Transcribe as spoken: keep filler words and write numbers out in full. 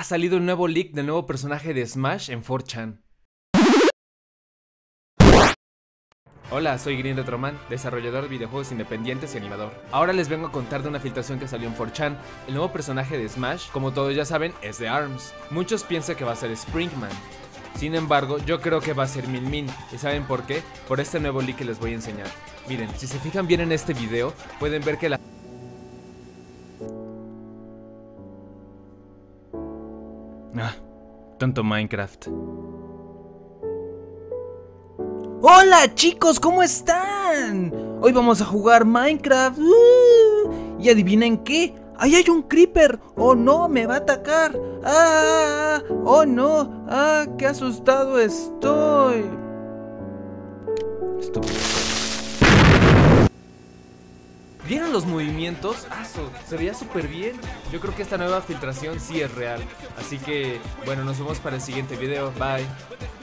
ha salido un nuevo leak del nuevo personaje de Smash en cuatro chan. Hola, soy Green Retroman, desarrollador de videojuegos independientes y animador. Ahora les vengo a contar de una filtración que salió en cuatro chan. El nuevo personaje de Smash, como todos ya saben, es de ARMS. Muchos piensan que va a ser Spring Man. Sin embargo, yo creo que va a ser Min Min. ¿Y saben por qué? Por este nuevo leak que les voy a enseñar. Miren, si se fijan bien en este video, pueden ver que la... Ah, tanto Minecraft. ¡Hola chicos! ¿Cómo están? Hoy vamos a jugar Minecraft. uh, ¿Y adivinen qué? ¡Ahí hay un creeper! ¡Oh no! ¡Me va a atacar! ¡Ah! ¡Oh no! ¡Ah! ¡Qué asustado estoy! Estúpido. ¿Vieron los movimientos? ¡Aso! Se veía súper bien. Yo creo que esta nueva filtración sí es real. Así que, bueno, nos vemos para el siguiente video. Bye.